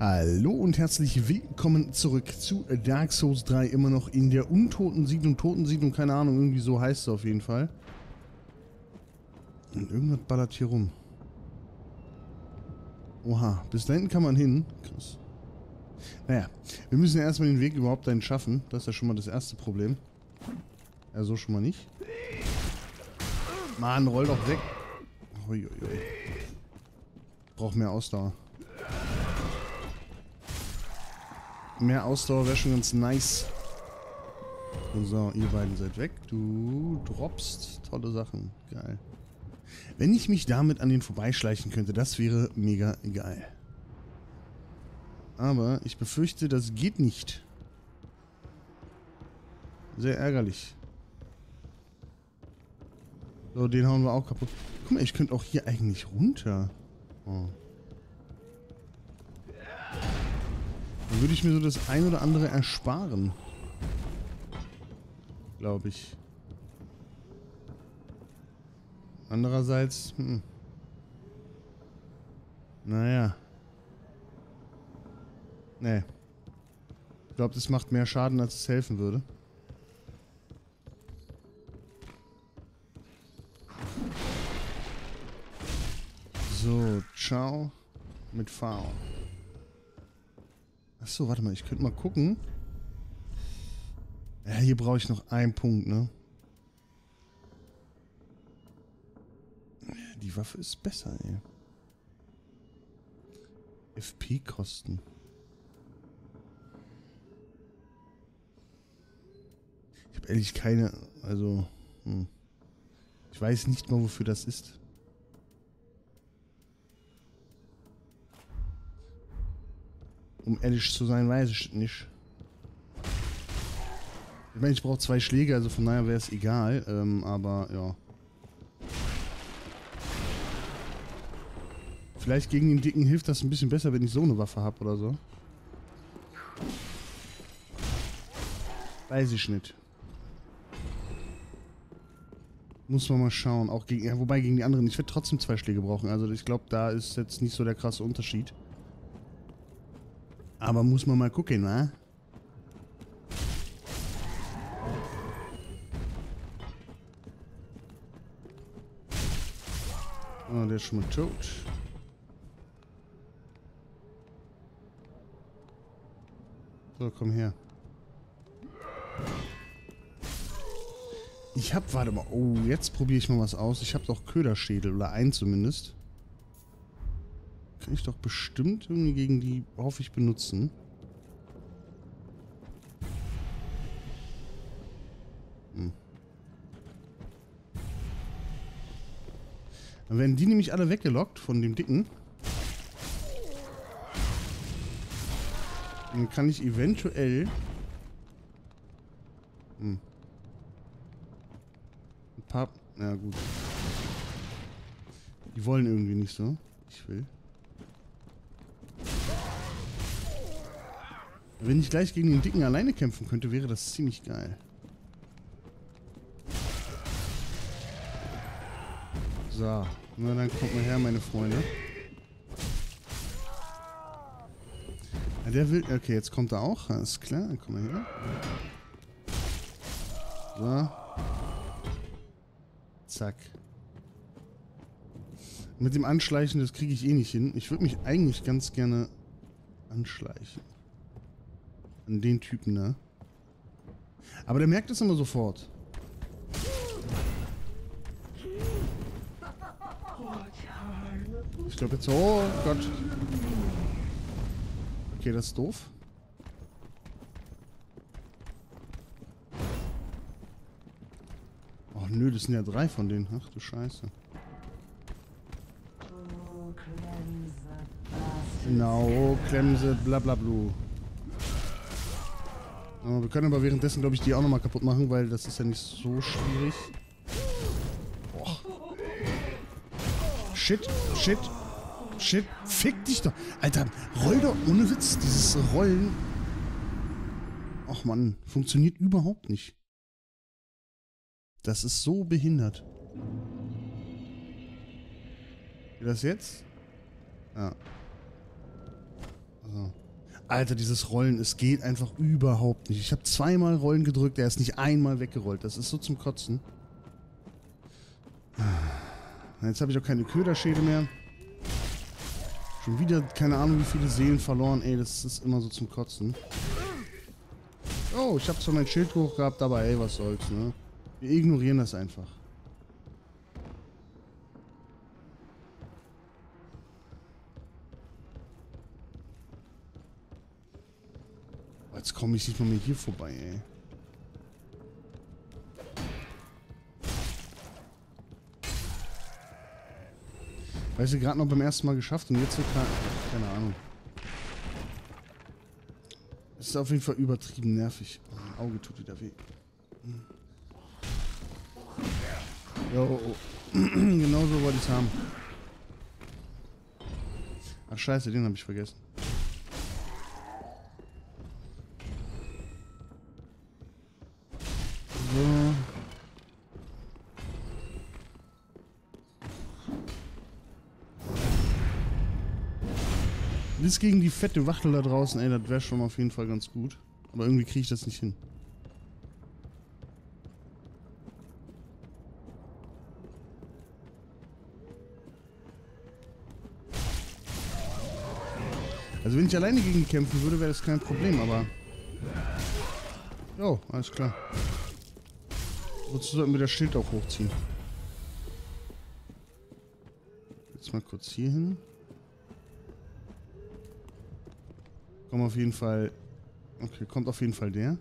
Hallo und herzlich willkommen zurück zu Dark Souls 3, immer noch in der Untoten-Siedlung, Totensiedlung, keine Ahnung, irgendwie so heißt es auf jeden Fall. Und irgendwas ballert hier rum. Oha, bis da hinten kann man hin. Krass. Naja, wir müssen ja erstmal den Weg überhaupt dahin schaffen, das ist ja schon mal das erste Problem. Ja, so schon mal nicht. Mann, roll doch weg. Uiuiui. Braucht mehr Ausdauer. Mehr Ausdauer wäre schon ganz nice. So, ihr beiden seid weg. Du droppst tolle Sachen. Geil. Wenn ich mich damit an den vorbeischleichen könnte, das wäre mega geil. Aber ich befürchte, das geht nicht. Sehr ärgerlich. So, den hauen wir auch kaputt. Guck mal, ich könnte auch hier eigentlich runter. Oh. Dann würde ich mir so das ein oder andere ersparen. Glaube ich. Andererseits, naja. Nee. Ich glaube, das macht mehr Schaden, als es helfen würde. So, ciao mit V. Achso, warte mal, ich könnte mal gucken. Ja, hier brauche ich noch einen Punkt, ne? Die Waffe ist besser, ey. FP-Kosten. Ich habe ehrlich keine, also... Ich weiß nicht mal, wofür das ist. Um ehrlich zu sein, weiß ich nicht. Ich meine, ich brauche 2 Schläge, also von daher wäre es egal, aber ja. Vielleicht gegen den Dicken hilft das ein bisschen besser, wenn ich so eine Waffe habe oder so. Weiß ich nicht. Muss man mal schauen. Auch gegen, ja, wobei gegen die anderen. Ich werde trotzdem 2 Schläge brauchen, also ich glaube, da ist jetzt nicht so der krasse Unterschied. Aber muss man mal gucken, ne? Oh, der ist schon mal tot. So, komm her. Ich hab, warte mal, oh, jetzt probiere ich mal was aus. Ich hab doch Köderschädel, oder einen zumindest. Ich doch bestimmt irgendwie gegen die, hoffe ich, benutzen. Dann werden die nämlich alle weggelockt von dem Dicken. Dann kann ich eventuell ein paar, na gut. Die wollen irgendwie nicht so. Ich will. Wenn ich gleich gegen den Dicken alleine kämpfen könnte, wäre das ziemlich geil. So, na dann kommt mal her, meine Freunde. Ja, der will... Okay, jetzt kommt er auch, alles klar, dann komm mal her. So. Zack. Mit dem Anschleichen, das kriege ich eh nicht hin. Ich würde mich eigentlich ganz gerne anschleichen. An den Typen, ne? Aber der merkt es immer sofort. Ich glaube jetzt... Oh Gott. Okay, das ist doof. Oh nö, das sind ja 3 von denen. Ach du Scheiße. Genau, Klemse, blablablu. Wir können aber währenddessen, glaube ich, die auch nochmal kaputt machen, weil das ist ja nicht so schwierig. Boah. Shit, shit, shit. Fick dich doch. Alter, roll doch ohne Witz. Dieses Rollen. Och Mann, funktioniert überhaupt nicht. Das ist so behindert. Geht das jetzt? Ja. So. Alter, dieses Rollen, es geht einfach überhaupt nicht. Ich habe zweimal Rollen gedrückt, er ist nicht einmal weggerollt. Das ist so zum Kotzen. Jetzt habe ich auch keine Köderschäde mehr. Schon wieder, keine Ahnung, wie viele Seelen verloren. Ey, das ist immer so zum Kotzen. Oh, ich habe zwar mein Schild hoch gehabt, aber ey, was soll's, ne? Wir ignorieren das einfach. Jetzt komme ich nicht mal mehr hier vorbei, ey. Weißt du, gerade noch beim ersten Mal geschafft und jetzt so keine Ahnung. Es ist auf jeden Fall übertrieben nervig. Oh, mein Auge tut wieder weh. Jo, genau so wollte ich es haben. Ach scheiße, den habe ich vergessen. Bis gegen die fette Wachtel da draußen, ey, das wäre schon auf jeden Fall ganz gut. Aber irgendwie kriege ich das nicht hin. Also wenn ich alleine gegen die kämpfen würde, wäre das kein Problem, aber... Jo, alles klar. Wozu sollten wir das Schild auch hochziehen? Jetzt mal kurz hier hin. Kommt auf jeden Fall... Okay, kommt auf jeden Fall der.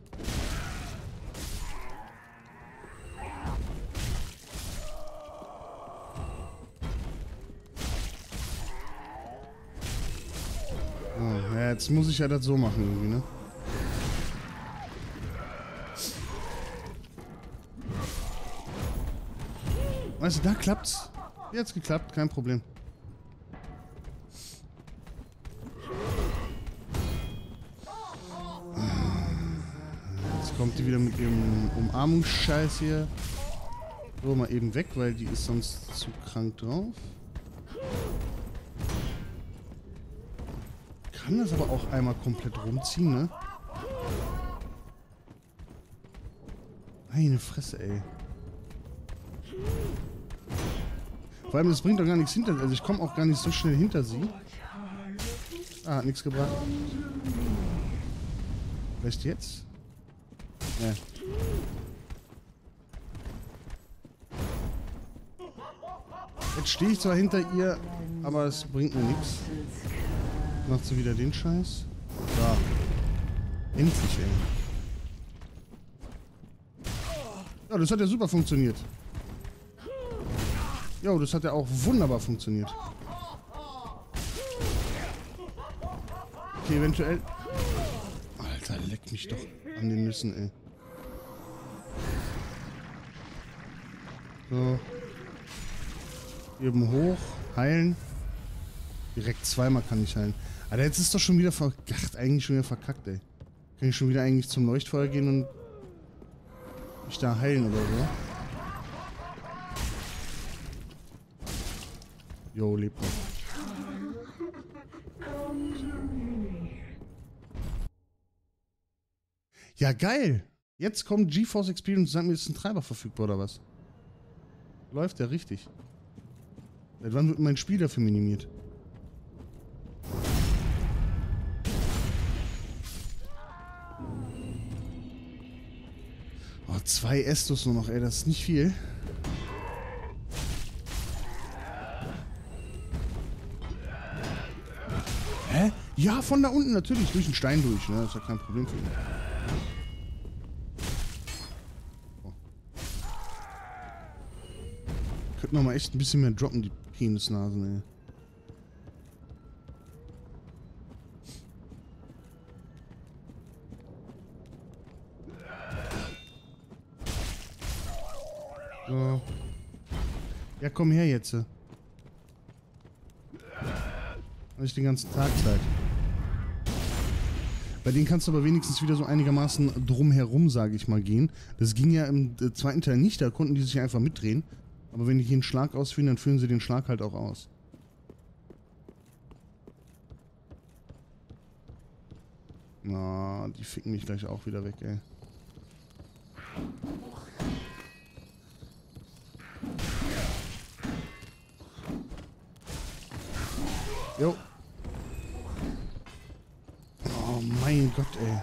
Oh, ja, jetzt muss ich ja das so machen irgendwie, ne? Weißt du, da klappt's. Jetzt geklappt, kein Problem. Kommt die wieder mit ihrem Umarmungsscheiß hier. So, mal eben weg, weil die ist sonst zu krank drauf. Kann das aber auch einmal komplett rumziehen, ne? Meine Fresse, ey. Vor allem, das bringt doch gar nichts hinter. Also ich komme auch gar nicht so schnell hinter sie. Ah, hat nichts gebracht. Vielleicht jetzt? Ja. Jetzt stehe ich zwar hinter ihr, aber es bringt mir nichts. Macht sie wieder den Scheiß? Ja. Endlich, ey. Ja, das hat ja super funktioniert. Ja, das hat ja auch wunderbar funktioniert. Okay, eventuell... Alter, leck mich doch an den Nüssen, ey. So. Eben hoch. Heilen. Direkt zweimal kann ich heilen. Alter, jetzt ist doch schon wieder verkackt. Eigentlich schon wieder verkackt, ey. Kann ich schon wieder eigentlich zum Leuchtfeuer gehen und mich da heilen oder so? Jo, lebt noch. Ja, geil! Jetzt kommt GeForce Experience und sagt mir, ist ein Treiber verfügbar oder was? Läuft ja richtig. Seit wann wird mein Spiel dafür minimiert? Oh, 2 Estus nur noch, ey, das ist nicht viel. Hä? Ja, von da unten natürlich, durch den Stein durch, ne? Das ist ja kein Problem für mich. Noch mal echt ein bisschen mehr droppen, die Penisnasen, ey. So. Ja, komm her jetzt. Habe ich den ganzen Tag Zeit. Bei denen kannst du aber wenigstens wieder so einigermaßen drumherum, sage ich mal, gehen. Das ging ja im zweiten Teil nicht, da konnten die sich einfach mitdrehen. Aber wenn die hier einen Schlag ausführen, dann führen sie den Schlag halt auch aus. Na, die ficken mich gleich auch wieder weg, ey. Jo. Oh mein Gott, ey.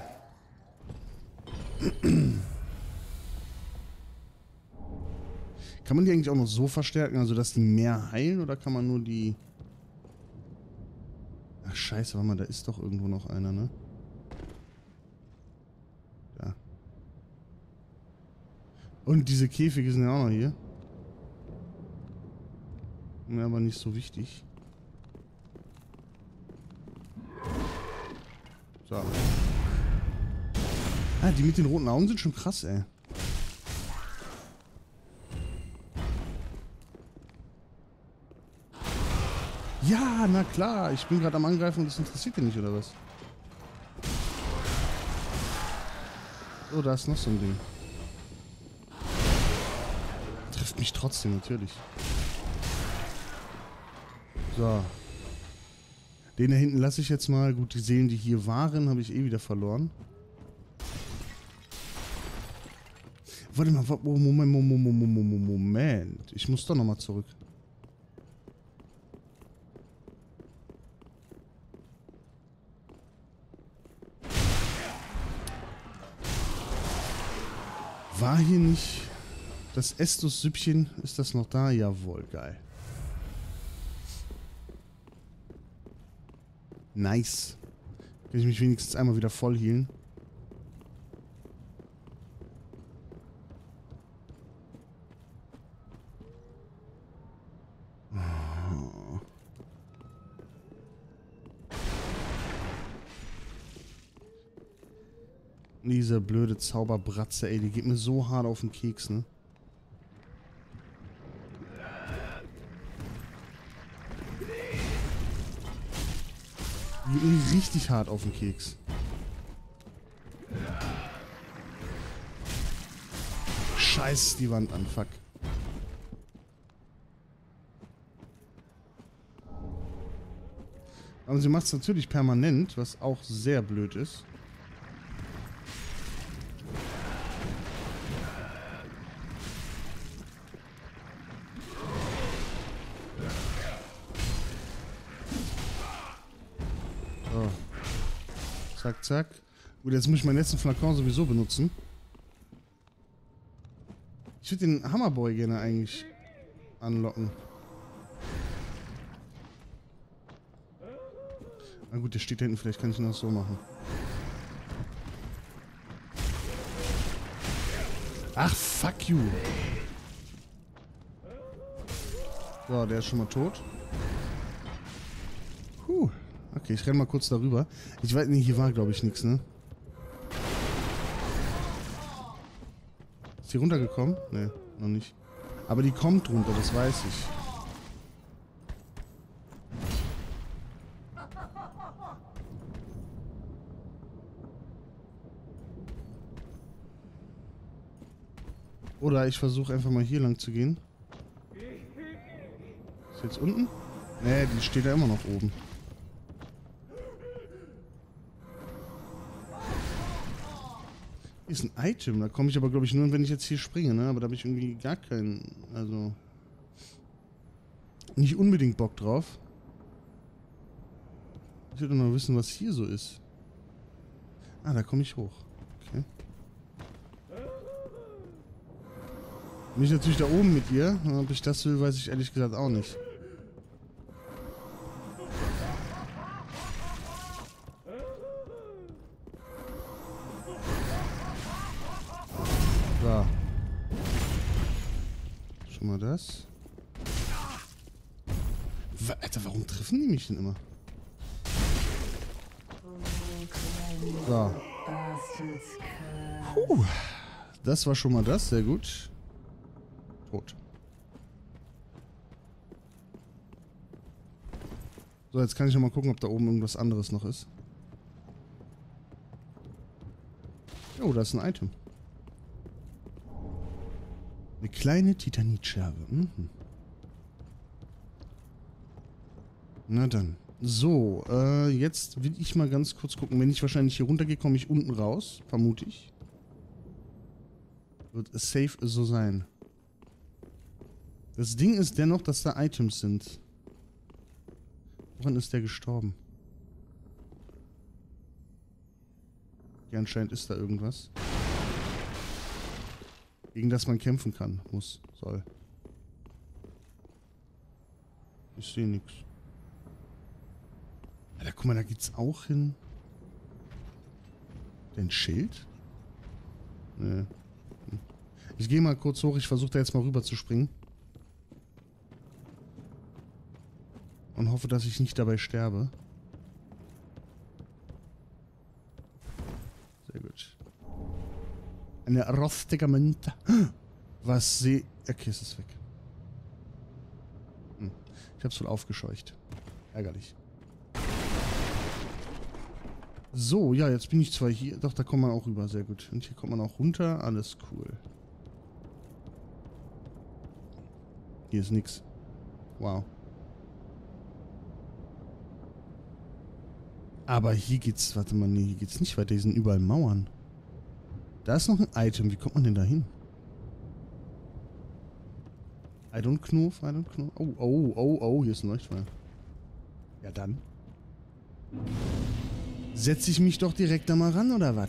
Kann man die eigentlich auch noch so verstärken, also dass die mehr heilen, oder kann man nur die... Ach scheiße, warte mal, da ist doch irgendwo noch einer, ne? Da. Und diese Käfige sind ja auch noch hier. Ja, aber nicht so wichtig. So. Ah, die mit den roten Augen sind schon krass, ey. Ja, na klar, ich bin gerade am Angreifen und das interessiert dich nicht, oder was? Oh, da ist noch so ein Ding. Trifft mich trotzdem, natürlich. So. Den da hinten lasse ich jetzt mal. Gut, die Seelen, die hier waren, habe ich eh wieder verloren. Warte mal, Moment. Ich muss doch nochmal zurück. War hier nicht das Estus-Süppchen? Ist das noch da? Jawohl, geil. Nice. Kann ich mich wenigstens einmal wieder voll healen. Oh. Diese blöde Zauberbratze, ey, die geht mir so hart auf den Keks, ne? Richtig hart auf den Keks. Scheiß die Wand an, fuck. Aber sie macht es natürlich permanent, was auch sehr blöd ist. Zack, zack. Gut, jetzt muss ich meinen letzten Flakon sowieso benutzen. Ich würde den Hammerboy gerne eigentlich anlocken. Na gut, der steht da hinten, vielleicht kann ich ihn auch so machen. Ach, fuck you. So, der ist schon mal tot. Puh. Okay, ich renne mal kurz darüber. Ich weiß nicht, hier war, glaube ich, nichts, ne? Ist die runtergekommen? Ne, noch nicht. Aber die kommt runter, das weiß ich. Oder ich versuche einfach mal hier lang zu gehen. Ist jetzt unten? Ne, die steht ja immer noch oben. Ist ein Item, da komme ich aber, glaube ich, nur, wenn ich jetzt hier springe, ne? Aber da habe ich irgendwie gar keinen, also... Nicht unbedingt Bock drauf. Ich würde mal wissen, was hier so ist. Ah, da komme ich hoch. Okay. Bin ich natürlich da oben mit ihr. Ob ich das will, weiß ich ehrlich gesagt auch nicht. Mal das. Alter, warum treffen die mich denn immer? So. Puh. Das war schon mal das, sehr gut. Tot. So, jetzt kann ich noch mal gucken, ob da oben irgendwas anderes noch ist. Oh, da ist ein Item. Eine kleine Titanitscherbe. Mhm. Na dann. So, jetzt will ich mal ganz kurz gucken. Wenn ich wahrscheinlich hier runtergehe, komme ich unten raus, vermute ich. Wird safe so sein. Das Ding ist dennoch, dass da Items sind. Woran ist der gestorben? Ja, anscheinend ist da irgendwas, gegen das man kämpfen kann, muss, soll. Ich sehe nichts. Alter, guck mal, da geht's auch hin. Denn Schild? Nee. Ich gehe mal kurz hoch, ich versuche da jetzt mal rüber zu springen. Und hoffe, dass ich nicht dabei sterbe. Sehr gut. Eine rostige Münze. Was sie... Okay, es ist weg. Hm. Ich hab's wohl aufgescheucht. Ärgerlich. So, ja, jetzt bin ich zwar hier. Doch, da kommt man auch rüber. Sehr gut. Und hier kommt man auch runter. Alles cool. Hier ist nix. Wow. Aber hier geht's... Warte mal, nee, hier geht's nicht weiter. Hier sind überall Mauern. Da ist noch ein Item. Wie kommt man denn da hin? I don't know, I don't know. Oh, oh, oh, oh, hier ist ein Leuchtfeuer. Ja, dann. Setze ich mich doch direkt da mal ran, oder was?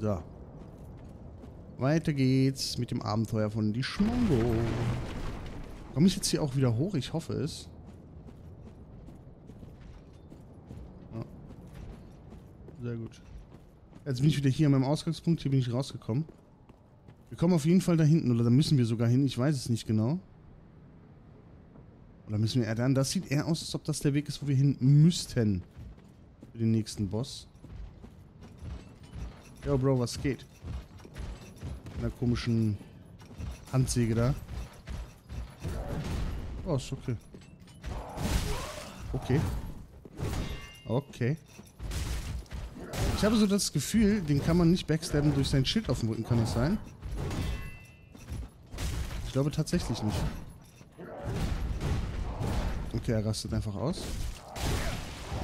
So. Weiter geht's mit dem Abenteuer von die Schmongo. Komme ich jetzt hier auch wieder hoch? Ich hoffe es. Ja. Sehr gut. Jetzt bin ich wieder hier an meinem Ausgangspunkt. Hier bin ich rausgekommen. Wir kommen auf jeden Fall da hinten. Oder da müssen wir sogar hin. Ich weiß es nicht genau. Oder müssen wir eher dann? Das sieht eher aus, als ob das der Weg ist, wo wir hin müssten. Für den nächsten Boss. Yo, Bro, was geht? Mit einer komischen Handsäge da. Oh, ist okay. Okay. Okay. Ich habe so das Gefühl, den kann man nicht backstabben durch sein Schild auf dem Rücken, kann das sein? Ich glaube tatsächlich nicht. Okay, er rastet einfach aus.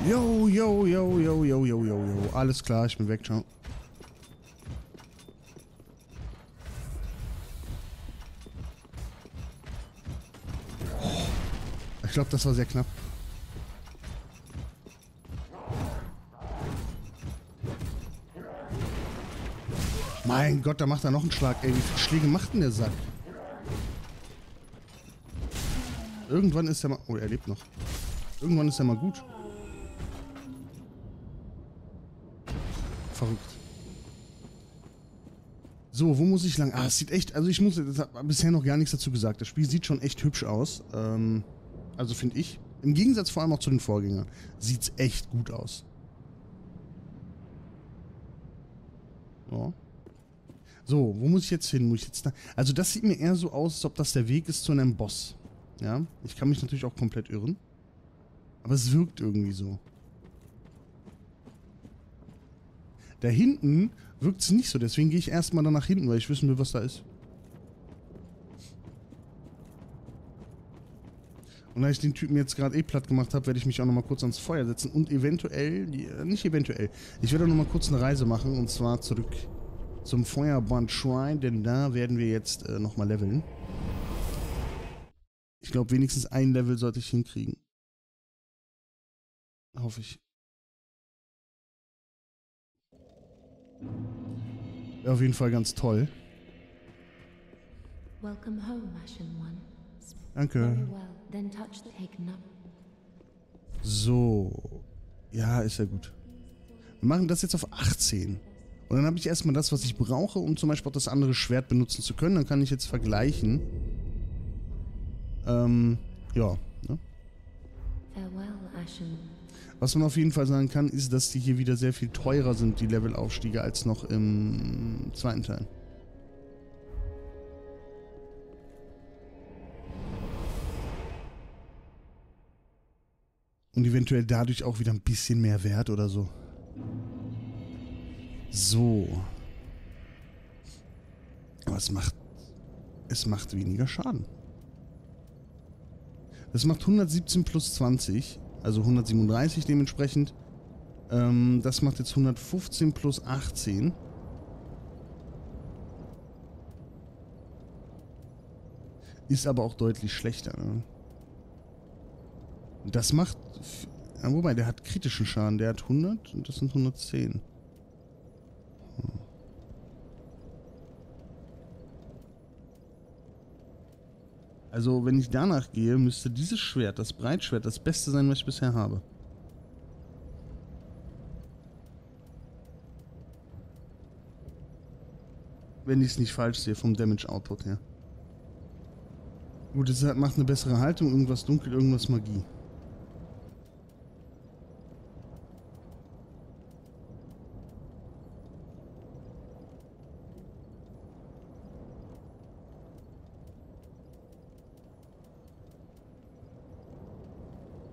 Yo, yo, yo, yo, yo, yo, yo, yo. Alles klar, ich bin weg, ciao. Ich glaube, das war sehr knapp. Mein Gott, da macht er noch einen Schlag. Ey, wie viele Schläge macht denn der Sack? Irgendwann ist er mal... Oh, er lebt noch. Irgendwann ist er mal gut. Verrückt. So, wo muss ich lang? Ah, es sieht echt... Also ich muss... Ich habe bisher noch gar nichts dazu gesagt. Das Spiel sieht schon echt hübsch aus. Also finde ich. Im Gegensatz vor allem auch zu den Vorgängern. Sieht's echt gut aus. Ja. So, wo muss ich jetzt hin? Muss ich jetzt da? Also das sieht mir eher so aus, als ob das der Weg ist zu einem Boss. Ja, ich kann mich natürlich auch komplett irren. Aber es wirkt irgendwie so. Da hinten wirkt es nicht so, deswegen gehe ich erstmal da nach hinten, weil ich wissen will, was da ist. Und da ich den Typen jetzt gerade eh platt gemacht habe, werde ich mich auch nochmal kurz ans Feuer setzen und eventuell, nicht eventuell, ich werde auch nochmal kurz eine Reise machen und zwar zurück zum Firelink Shrine, denn da werden wir jetzt nochmal leveln. Ich glaube, wenigstens ein Level sollte ich hinkriegen. Hoffe ich. Ja, auf jeden Fall ganz toll. Danke. So. Ja, ist ja gut. Wir machen das jetzt auf 18. Und dann habe ich erstmal das, was ich brauche, um zum Beispiel auch das andere Schwert benutzen zu können. Dann kann ich jetzt vergleichen. Ja. Ne? Was man auf jeden Fall sagen kann, ist, dass die hier wieder sehr viel teurer sind, die Levelaufstiege, als noch im zweiten Teil. Und eventuell dadurch auch wieder ein bisschen mehr Wert oder so. So. Aber es macht weniger Schaden. Das macht 117 plus 20, also 137 dementsprechend. Das macht jetzt 115 plus 18. Ist aber auch deutlich schlechter. Ne? Das macht... Ja, wobei, der hat kritischen Schaden. Der hat 100 und das sind 110. Hm. Also, wenn ich danach gehe, müsste dieses Schwert, das Breitschwert, das Beste sein, was ich bisher habe. Wenn ich es nicht falsch sehe, vom Damage-Output her. Gut, es macht eine bessere Haltung, irgendwas dunkel, irgendwas Magie.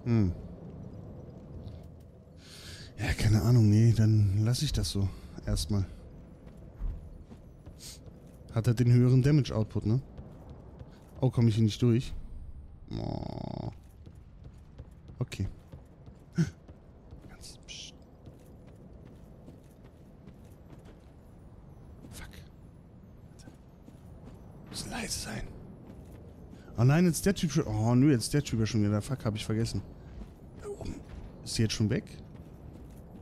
Hm. Ja, keine Ahnung, nee, dann lasse ich das so. Erstmal. Hat er den höheren Damage-Output, ne? Oh, komme ich hier nicht durch? Oh. Okay. Ganz pst. Fuck. Muss leise sein. Oh nein, jetzt der Typ schon... Oh nö, jetzt der Typ ja schon wieder. Fuck, habe ich vergessen. Da oben. Ist sie jetzt schon weg?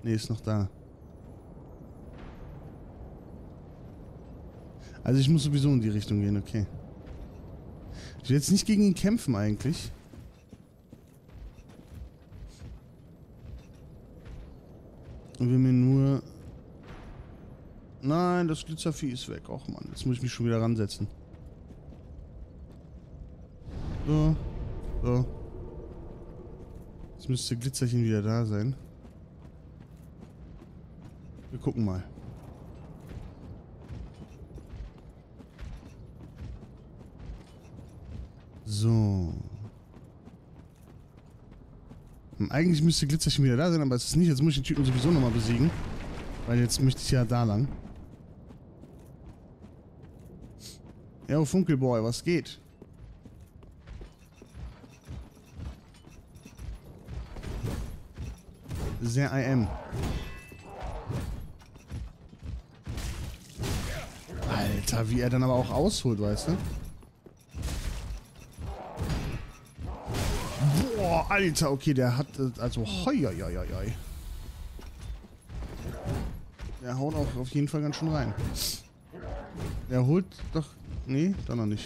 Ne, ist noch da. Also ich muss sowieso in die Richtung gehen, okay. Ich will jetzt nicht gegen ihn kämpfen eigentlich. Und will mir nur... Nein, das Glitzervieh ist weg. Och Mann, jetzt muss ich mich schon wieder ransetzen. So, so. Jetzt müsste Glitzerchen wieder da sein. Wir gucken mal. So. Eigentlich müsste Glitzerchen wieder da sein, aber es ist nicht. Jetzt muss ich den Typen sowieso nochmal besiegen. Weil jetzt möchte ich ja da lang. Ja, Funkelboy, was geht? Sehr IM. Alter, wie er dann aber auch ausholt, weißt du? Alter, okay, der hat, also, hoi, hoi, hoi, hoi. Der haut auch auf jeden Fall ganz schön rein. Der holt doch, nee, da noch nicht.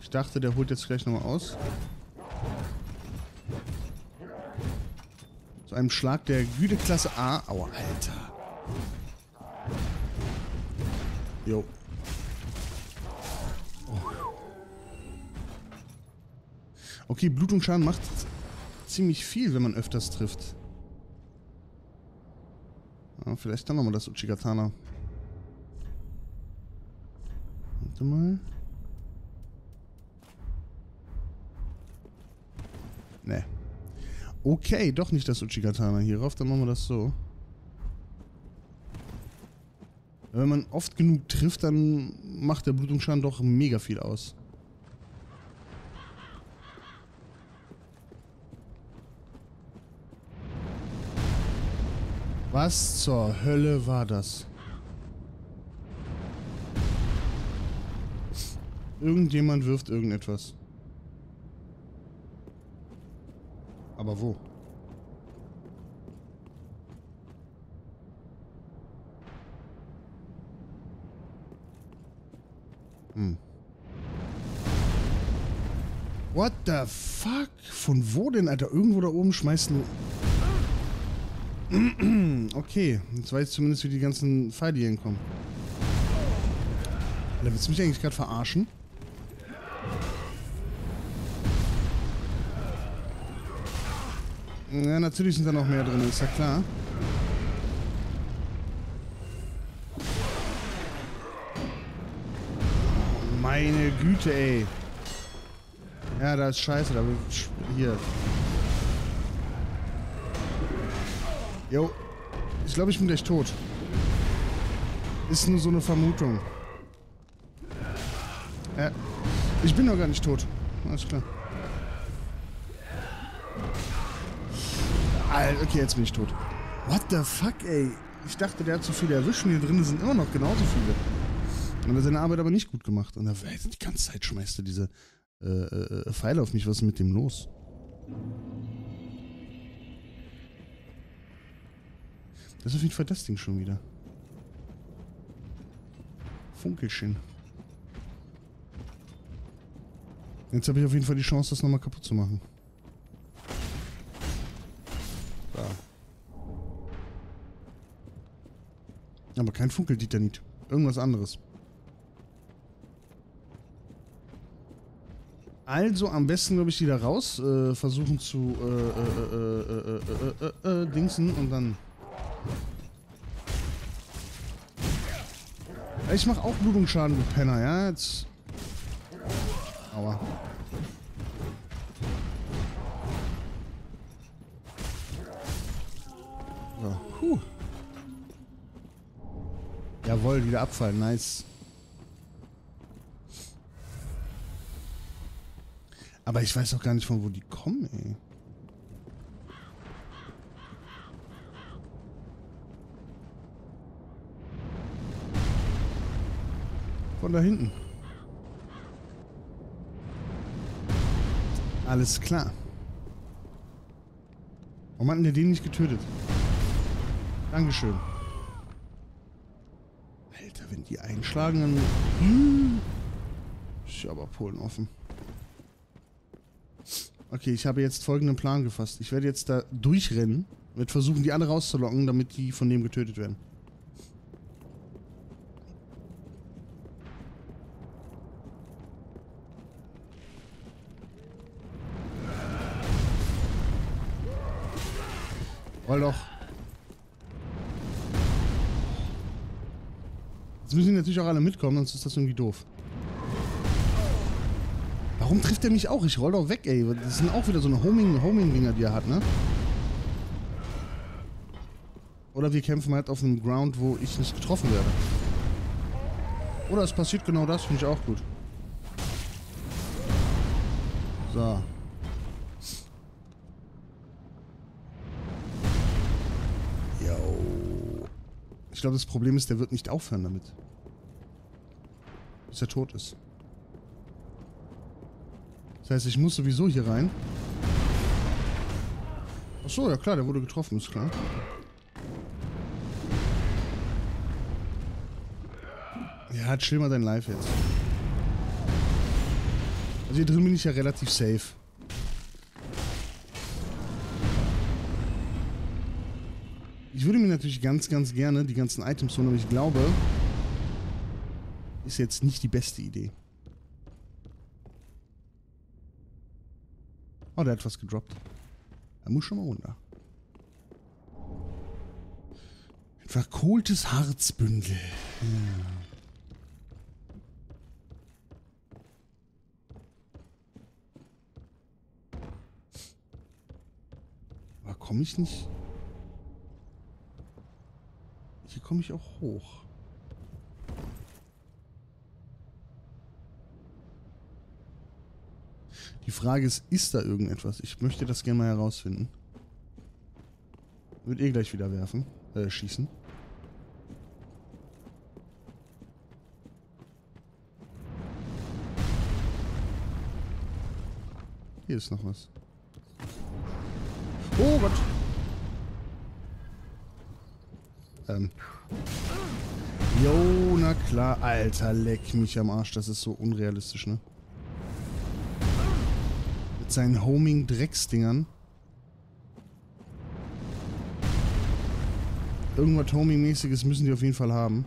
Ich dachte, der holt jetzt gleich nochmal aus. Zu einem Schlag der Güteklasse A. Aua, Alter. Jo. Okay, Blut und Schaden macht ziemlich viel, wenn man öfters trifft. Ja, vielleicht dann nochmal das Uchigatana. Warte mal. Ne. Okay, doch nicht das Uchigatana hierauf, dann machen wir das so. Wenn man oft genug trifft, dann macht der Blut und Schaden doch mega viel aus. Was zur Hölle war das? Irgendjemand wirft irgendetwas. Aber wo? Hm. What the fuck? Von wo denn, Alter? Irgendwo da oben schmeißen... Okay, jetzt weiß ich zumindest, wie die ganzen Pfeile hier hinkommen. Alter, willst du mich eigentlich gerade verarschen? Ja, natürlich sind da noch mehr drin, ist ja klar. Meine Güte, ey. Ja, da ist Scheiße, da wird... Hier... Jo, ich glaube, ich bin gleich tot. Ist nur so eine Vermutung. Ich bin noch gar nicht tot. alles klar. Alter, okay, jetzt bin ich tot. What the fuck, ey? Ich dachte, der hat so viele erwischt und hier drin sind immer noch genauso viele. Und er hat seine Arbeit aber nicht gut gemacht. Und er die ganze Zeit schmeißt er diese Pfeile auf mich. Was ist mit dem los? Das ist auf jeden Fall das Ding schon wieder. Funkelchen. Jetzt habe ich auf jeden Fall die Chance, das nochmal kaputt zu machen. Da. Aber kein Funkeltitanit. Irgendwas anderes. Also am besten, glaube ich, die da raus versuchen zu dingsen und dann... Ich mache auch Blutungsschaden, du Penner, ja? Jetzt... Aua. So, puh. Jawohl, wieder abfallen, nice. Aber ich weiß auch gar nicht, von wo die kommen, ey. Von da hinten. Alles klar. Warum hat denn der den nicht getötet? Dankeschön. Alter, wenn die einschlagen, dann... Ist ja aber Polen offen. Okay, ich habe jetzt folgenden Plan gefasst. Ich werde jetzt da durchrennen. Werde versuchen, die alle rauszulocken, damit die von dem getötet werden. Roll doch. Jetzt müssen die natürlich auch alle mitkommen, sonst ist das irgendwie doof. Warum trifft er mich auch? Ich roll doch weg, ey. Das sind auch wieder so eine Homing-Dinger, die er hat, ne? Oder wir kämpfen halt auf einem Ground, wo ich nicht getroffen werde. Oder es passiert genau das, finde ich auch gut. So. Ich glaube, das Problem ist, der wird nicht aufhören damit. Bis er tot ist. Das heißt, ich muss sowieso hier rein. Achso, ja klar, der wurde getroffen, ist klar. Ja, chill mal dein Life jetzt. Also hier drin bin ich ja relativ safe. Ich würde mir natürlich ganz, ganz gerne die ganzen Items holen, aber ich glaube, ist jetzt nicht die beste Idee. Oh, der hat was gedroppt. Er muss schon mal runter. Ein verkohltes Harzbündel. Ja. Aber komme ich nicht... Hier komme ich auch hoch. Die Frage ist, ist da irgendetwas? Ich möchte das gerne mal herausfinden. Wird eh gleich wieder werfen. Schießen. Hier ist noch was. Oh Gott! Jo, na klar. Alter, leck mich am Arsch. Das ist so unrealistisch, ne? Mit seinen Homing-Drecksdingern. Irgendwas Homing-mäßiges müssen die auf jeden Fall haben.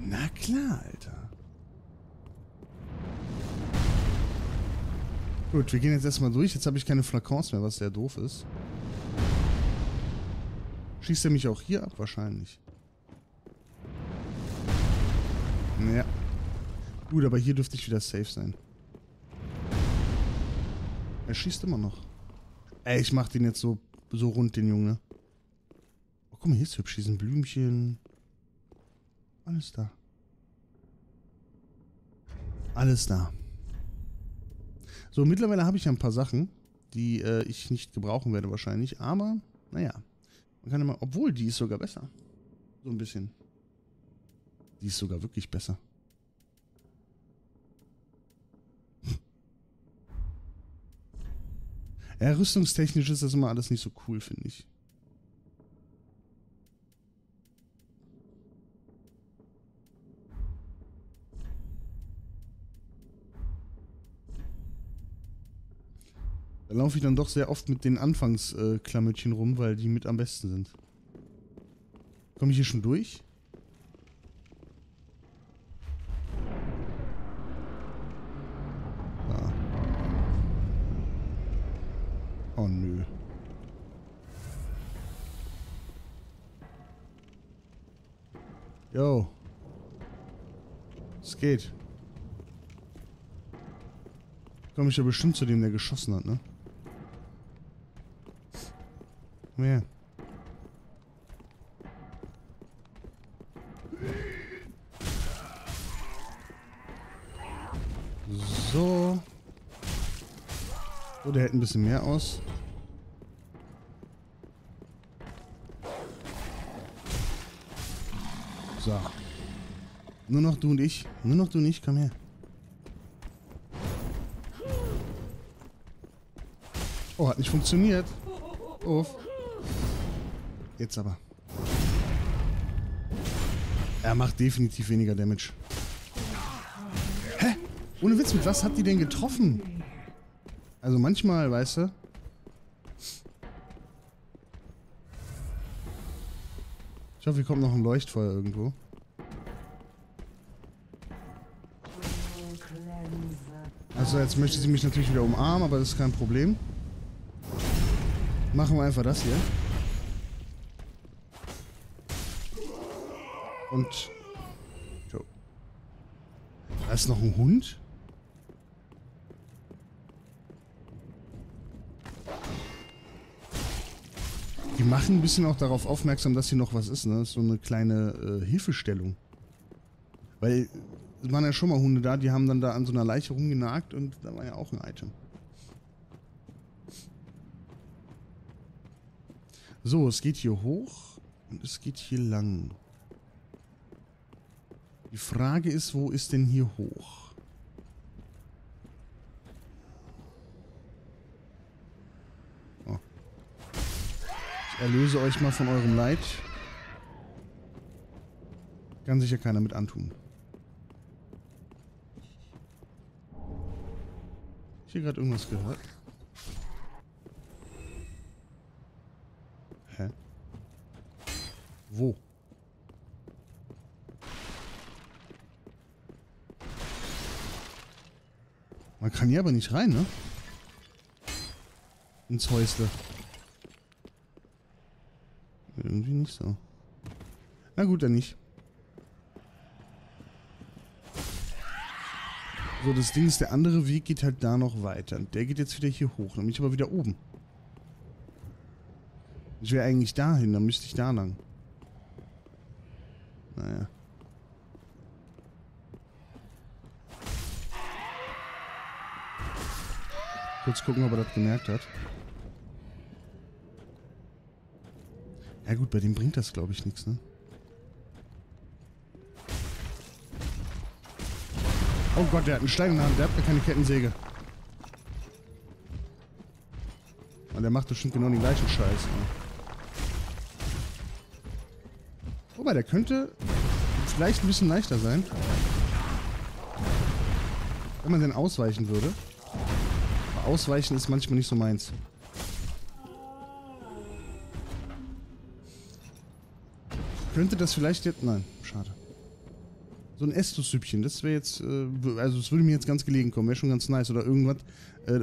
Na klar, Alter. Gut, wir gehen jetzt erstmal durch. Jetzt habe ich keine Flakons mehr, was sehr doof ist. Schießt er mich auch hier ab? Wahrscheinlich. Ja. Gut, aber hier dürfte ich wieder safe sein. Er schießt immer noch. Ey, ich mach den jetzt so rund, den Junge. Oh, guck mal, hier ist hübsch. Hier sind Blümchen. Alles da. Alles da. So, mittlerweile habe ich ja ein paar Sachen, die ich nicht gebrauchen werde wahrscheinlich, aber naja. Man kann immer, obwohl, die ist sogar besser. So ein bisschen. Die ist sogar wirklich besser. Ja, rüstungstechnisch ist das immer alles nicht so cool, finde ich. Da laufe ich dann doch sehr oft mit den Anfangsklamötchen rum, weil die mit am besten sind. Komme ich hier schon durch? Da. Oh nö. Yo. Es geht. Komme ich ja bestimmt zu dem, der geschossen hat, ne? Mehr. So. Oh, der hält ein bisschen mehr aus. So. Nur noch du und ich. Nur noch du und ich, komm her. Oh, hat nicht funktioniert. Uff. Jetzt aber. Er macht definitiv weniger Damage. Hä? Ohne Witz, mit was hat die denn getroffen? Also manchmal, weißt du. Ich hoffe, hier kommt noch ein Leuchtfeuer irgendwo. Also jetzt möchte sie mich natürlich wieder umarmen, aber das ist kein Problem. Machen wir einfach das hier. Und... Jo. Da ist noch ein Hund. Die machen ein bisschen auch darauf aufmerksam, dass hier noch was ist. Ne? Das ist so eine kleine Hilfestellung. Weil es waren ja schon mal Hunde da, die haben dann da an so einer Leiche rumgenagt und da war ja auch ein Item. So, es geht hier hoch und es geht hier lang. Die Frage ist, wo ist denn hier hoch? Oh. Ich erlöse euch mal von eurem Leid. Kann sich ja keiner mit antun. Ich habe hier gerade irgendwas gehört. Hä? Wo? Man kann hier aber nicht rein, ne? Ins Häusle. Irgendwie nicht so. Na gut, dann nicht. So, das Ding ist, der andere Weg geht halt da noch weiter. Der geht jetzt wieder hier hoch. Dann bin ich aber wieder oben. Ich wäre eigentlich dahin, dann müsste ich da lang. Naja. Kurz gucken, ob er das gemerkt hat. Ja gut, bei dem bringt das, glaube ich, nichts, ne? Oh Gott, der hat einen Stein in der Hand, der hat gar keine Kettensäge. Und der macht bestimmt genau den gleichen Scheiß, ne? Wobei, der könnte vielleicht ein bisschen leichter sein. Wenn man denn ausweichen würde. Aber ausweichen ist manchmal nicht so meins. Könnte das vielleicht jetzt... Nein, schade. So ein Estus-Süppchen, das wäre jetzt... also es würde mir jetzt ganz gelegen kommen, wäre schon ganz nice. Oder irgendwas,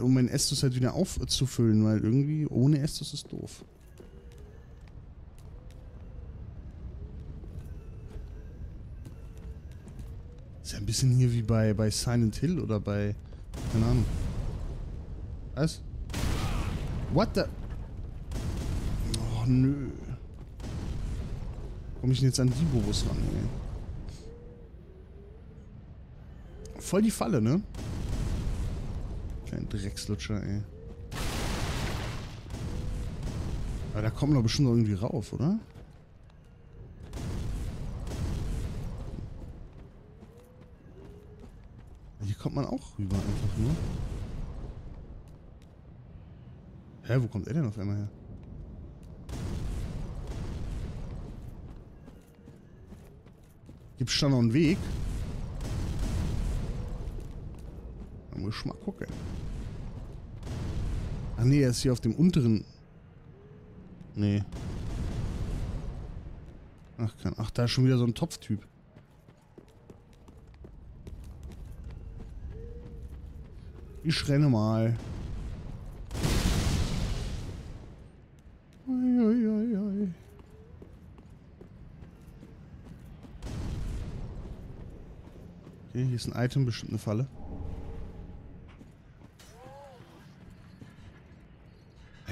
um meinen Estus halt wieder aufzufüllen, weil irgendwie ohne Estus ist doof. Ist ja ein bisschen hier wie bei Silent Hill oder bei... Keine Ahnung. Was? What the... Oh, nö. Komme ich denn jetzt an die Bobos ran? Ey? Voll die Falle, ne? Kleinen Dreckslutscher, ey. Aber da kommen wir bestimmt noch irgendwie rauf, oder? Hier kommt man auch rüber einfach nur. Hä, wo kommt er denn auf einmal her? Gibt's da noch einen Weg? Da muss ich mal gucken. Ach nee, er ist hier auf dem unteren... Nee. Ach, ach, da ist schon wieder so ein Topftyp. Ich renne mal. Okay, hier ist ein Item, bestimmt eine Falle.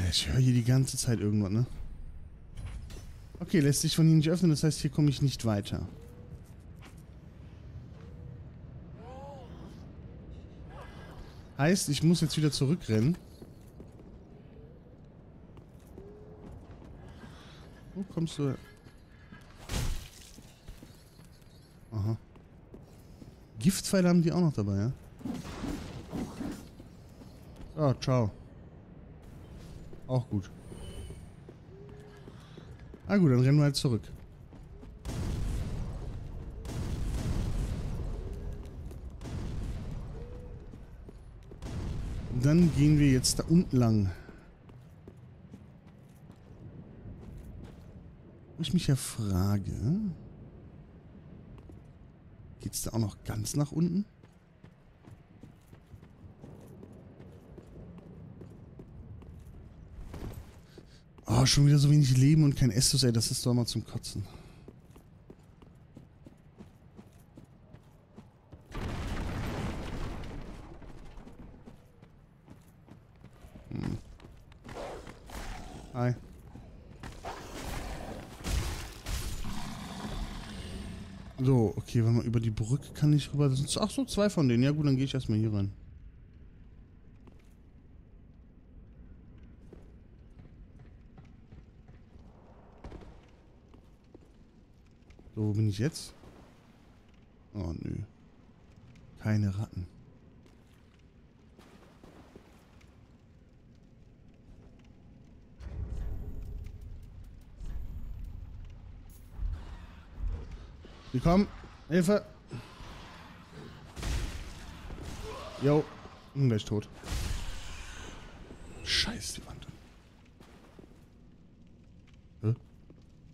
Ich höre hier die ganze Zeit irgendwas, ne? Okay, lässt sich von hier nicht öffnen, das heißt, hier komme ich nicht weiter. Heißt, ich muss jetzt wieder zurückrennen. Wo kommst du her? Aha. Giftpfeile haben die auch noch dabei, ja? Ah, ciao. Auch gut. Ah gut, dann rennen wir halt zurück. Und dann gehen wir jetzt da unten lang. Wo ich mich ja frage... Geht's da auch noch ganz nach unten? Oh, schon wieder so wenig Leben und kein Estus, ey. Das ist doch mal zum Kotzen. Hm. Hi. So, okay, wenn man über die Brücke kann ich rüber. Das sind, ach so, zwei von denen. Ja gut, dann gehe ich erstmal hier rein. So, wo bin ich jetzt? Oh, nö. Keine Ratten. Die kommen. Hilfe. Jo. Bin gleich tot. Scheiß die Wand. Hä?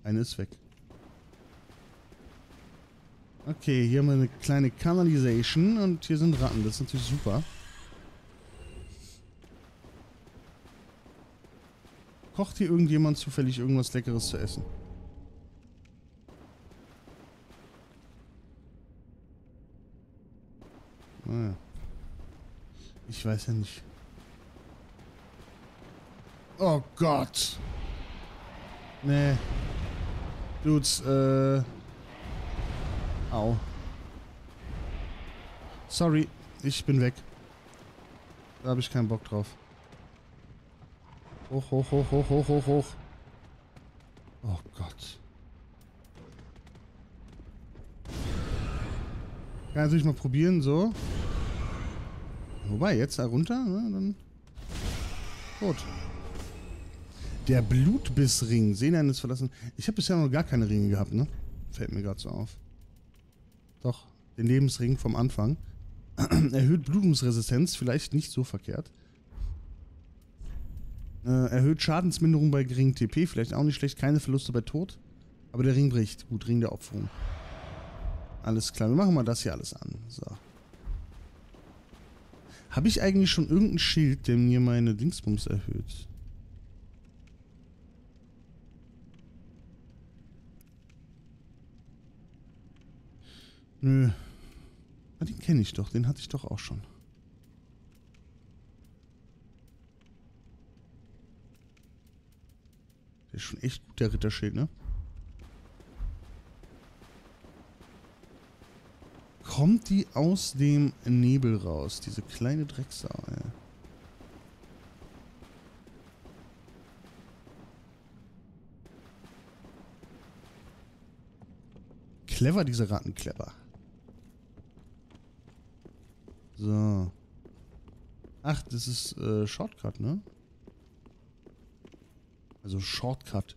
Eine ist weg. Okay, hier haben wir eine kleine Kanalisation und hier sind Ratten. Das ist natürlich super. Kocht hier irgendjemand zufällig irgendwas Leckeres zu essen? Naja. Ich weiß ja nicht. Oh Gott! Nee. Dudes, Au. Sorry, ich bin weg. Da habe ich keinen Bock drauf. Hoch, hoch, hoch, hoch, hoch, hoch, hoch. Oh Gott. Kann natürlich mal probieren, so. Wobei, jetzt da runter, ne, dann... Gut. Der Blutbissring. Sehen eines verlassen. Ich habe bisher noch gar keine Ringe gehabt, ne? Fällt mir gerade so auf. Doch, den Lebensring vom Anfang. Erhöht Blutungsresistenz, vielleicht nicht so verkehrt. Erhöht Schadensminderung bei geringem TP, vielleicht auch nicht schlecht. Keine Verluste bei Tod. Aber der Ring bricht. Gut, Ring der Opferung. Alles klar, wir machen mal das hier alles an. So. Habe ich eigentlich schon irgendein Schild, der mir meine Dingsbums erhöht? Nö. Ah, den kenne ich doch. Den hatte ich doch auch schon. Der ist schon echt gut, der Ritterschild, ne? kommt die aus dem Nebel raus, diese kleine Drecksau, ey. Clever, diese Ratten, clever. So. Ach, das ist Shortcut, ne? Also Shortcut.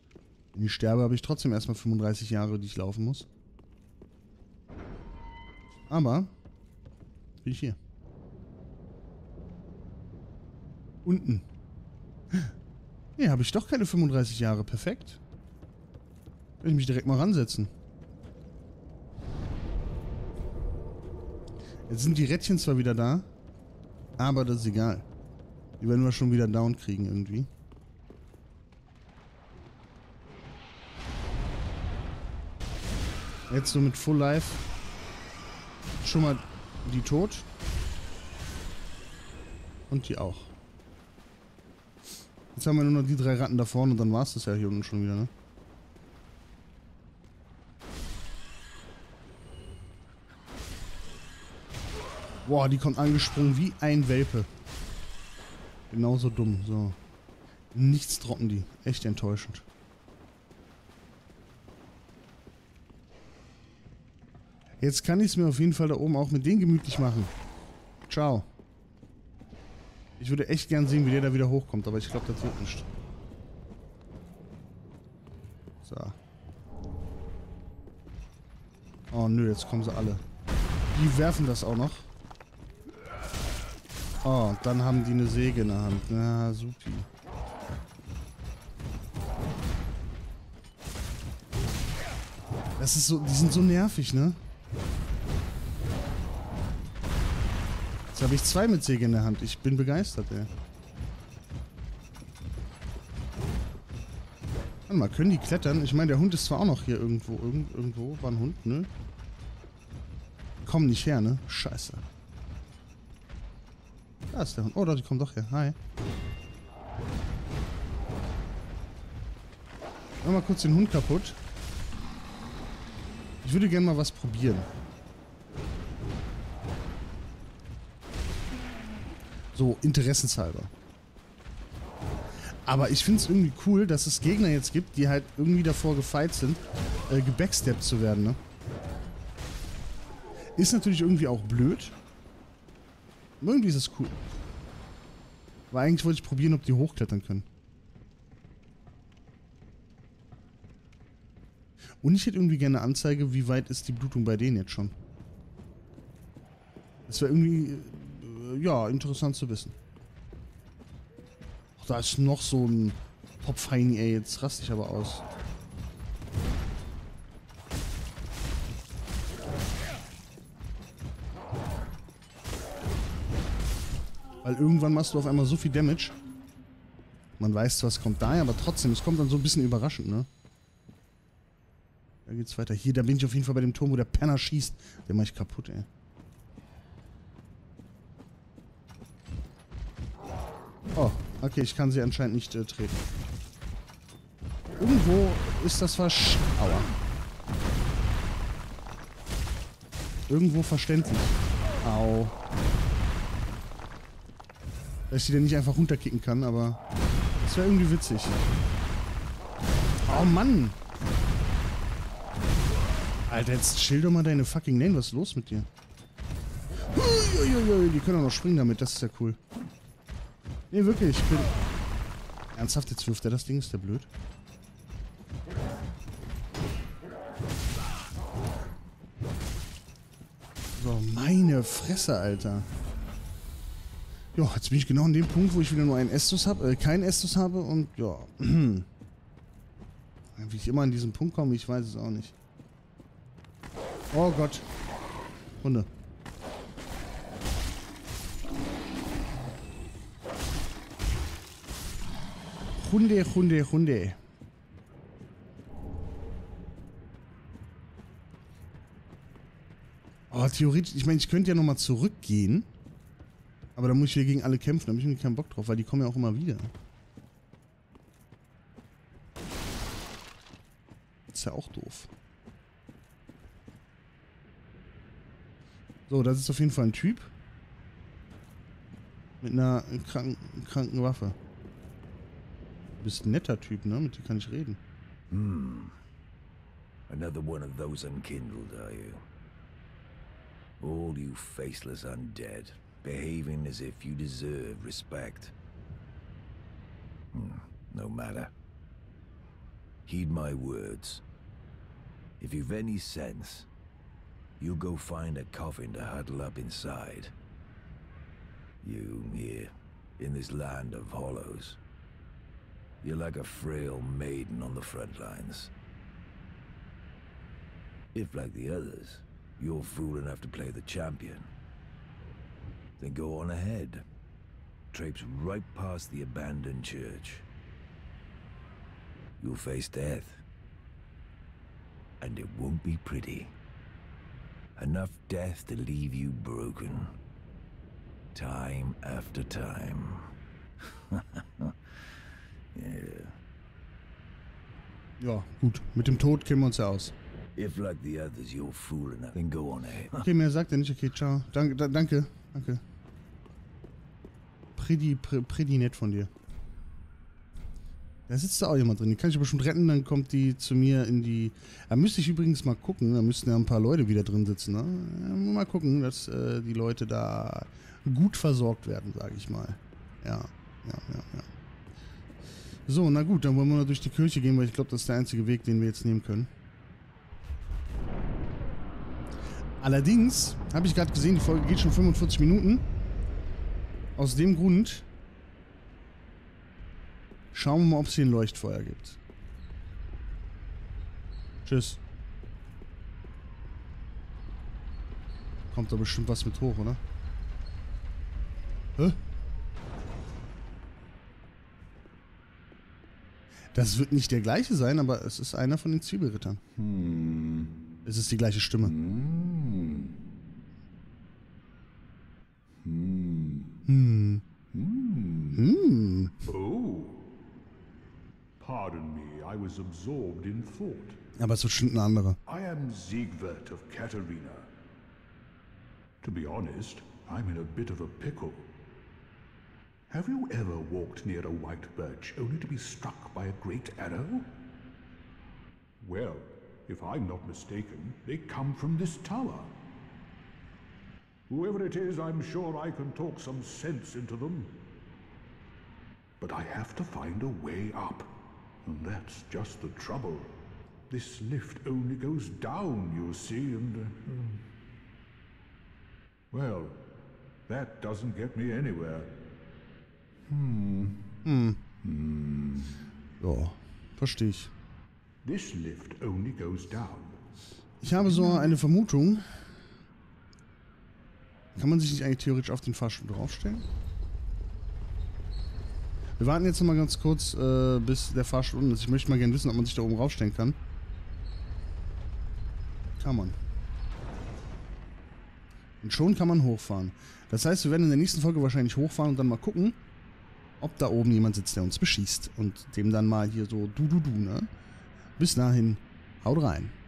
Wenn ich sterbe, habe ich trotzdem erstmal 35 Jahre, die ich laufen muss. Aber bin ich hier. Unten. Nee, habe ich doch keine 35 Jahre. Perfekt. Will ich mich direkt mal ransetzen. Jetzt sind die Rädchen zwar wieder da, aber das ist egal. Die werden wir schon wieder down kriegen irgendwie. Jetzt so mit Full Life schon mal die tot. Und die auch. Jetzt haben wir nur noch die drei Ratten da vorne und dann war es das ja hier unten schon wieder, ne? Boah, die kommt angesprungen wie ein Welpe. Genauso dumm, so. Nichts droppen die. Echt enttäuschend. Jetzt kann ich es mir auf jeden Fall da oben auch mit denen gemütlich machen. Ciao. Ich würde echt gern sehen, wie der da wieder hochkommt, aber ich glaube, das wird nicht. So. Oh nö, jetzt kommen sie alle. Die werfen das auch noch. Oh, dann haben die eine Säge in der Hand. Na, supi. Das ist so, die sind so nervig, ne? Jetzt habe ich zwei mit Säge in der Hand. Ich bin begeistert, ey. Warte mal, können die klettern? Ich meine, der Hund ist zwar auch noch hier irgendwo. Irgendwo war ein Hund, ne? Kommen nicht her, ne? Scheiße. Da ist der Hund. Oh, die kommen doch her. Hi. Mach mal kurz den Hund kaputt. Ich würde gerne mal was probieren. So, interessenshalber. Aber ich finde es irgendwie cool, dass es Gegner jetzt gibt, die halt irgendwie davor gefeit sind, gebacksteppt zu werden, ne? Ist natürlich irgendwie auch blöd. Irgendwie ist es cool. Aber eigentlich wollte ich probieren, ob die hochklettern können. Und ich hätte irgendwie gerne eine Anzeige, wie weit ist die Blutung bei denen jetzt schon. Das wäre irgendwie, ja, interessant zu wissen. Ach, da ist noch so ein Popfein, ey, jetzt raste ich aber aus. Weil irgendwann machst du auf einmal so viel Damage. Man weiß, was kommt daher, aber trotzdem, es kommt dann so ein bisschen überraschend, ne? Da geht's weiter. Hier, da bin ich auf jeden Fall bei dem Turm, wo der Penner schießt. Den mach ich kaputt, ey. Oh, okay, ich kann sie anscheinend nicht treten. Irgendwo ist das Aua. Irgendwo verständlich. Au. Dass ich die dann nicht einfach runterkicken kann, aber das wäre irgendwie witzig. Oh Mann! Alter, jetzt chill doch mal deine fucking Lane. Was ist los mit dir? Uiuiui, die können auch noch springen damit. Das ist ja cool. Nee, wirklich. Ich bin... Ernsthaft, jetzt wirft er das Ding? Ist der blöd? So, meine Fresse, Alter. Ja, jetzt bin ich genau an dem Punkt, wo ich wieder nur einen Estus habe, keinen Estus habe und ja. Wie ich immer an diesen Punkt komme, ich weiß es auch nicht. Oh Gott. Hunde. Hunde. Oh, theoretisch, ich meine, ich könnte ja nochmal zurückgehen. Aber da muss ich wieder gegen alle kämpfen, da habe ich irgendwie keinen Bock drauf, weil die kommen ja auch immer wieder. Ist ja auch doof. So, das ist auf jeden Fall ein Typ. Mit einer kranken Waffe. Du bist ein netter Typ, ne? Mit dir kann ich reden. Hm. Another one of those unkindled, are you? All you faceless undead, behaving as if you deserve respect. Hmm, no matter. Heed my words. If you've any sense, you go find a coffin to huddle up inside. You here, in this land of hollows. You're like a frail maiden on the front lines. If, like the others, you're fool enough to play the champion, then go on ahead. Traipse right past the abandoned church. You'll face death. And it won't be pretty. Enough death to leave you broken. Time after time. Yeah. Ja, gut. Mit dem Tod kennen wir uns ja aus. If like the others you're fool enough, then go on ahead. Okay, mehr sagt er nicht. Okay, ciao. Danke, danke. Pretty nett von dir. Da sitzt da auch jemand drin. Die kann ich bestimmt retten, dann kommt die zu mir in die... Da müsste ich übrigens mal gucken. Da müssten ja ein paar Leute wieder drin sitzen. Ne? Mal gucken, dass die Leute da gut versorgt werden, sage ich mal. Ja. So, na gut, dann wollen wir noch durch die Kirche gehen, weil ich glaube, das ist der einzige Weg, den wir jetzt nehmen können. Allerdings, habe ich gerade gesehen, die Folge geht schon 45 Minuten. Aus dem Grund... Schauen wir mal, ob es hier ein Leuchtfeuer gibt. Tschüss. Kommt da bestimmt was mit hoch, oder? Hä? Das wird nicht der gleiche sein, aber es ist einer von den Zwiebelrittern. Hm. Es ist die gleiche Stimme. Hm. Hm. Hm. Hm. Oh. Pardon me, I was absorbed in thought. Aber es ist bestimmt ein anderer. I am Siegward of Catarina. To be honest, I'm in a bit of a pickle. Have you ever walked near a white birch only to be struck by a great arrow? Well, if I'm not mistaken, they come from this tower. Whoever it is, I'm sure I can talk some sense into them. But I have to find a way up. And that's just the trouble. This lift only goes down, you see, and... well, that doesn't get me anywhere. Hmm. Hmm. Hmm. Ja, verstehe ich. This lift only goes down. Ich habe so eine Vermutung. Kann man sich nicht eigentlich theoretisch auf den Fahrstuhl draufstellen? Wir warten jetzt nochmal ganz kurz, bis der Fahrstuhl unten ist. Ich möchte mal gerne wissen, ob man sich da oben raufstellen kann. Kann man. Und schon kann man hochfahren. Das heißt, wir werden in der nächsten Folge wahrscheinlich hochfahren und dann mal gucken, ob da oben jemand sitzt, der uns beschießt. Und dem dann mal hier so du, ne? Bis dahin, haut rein.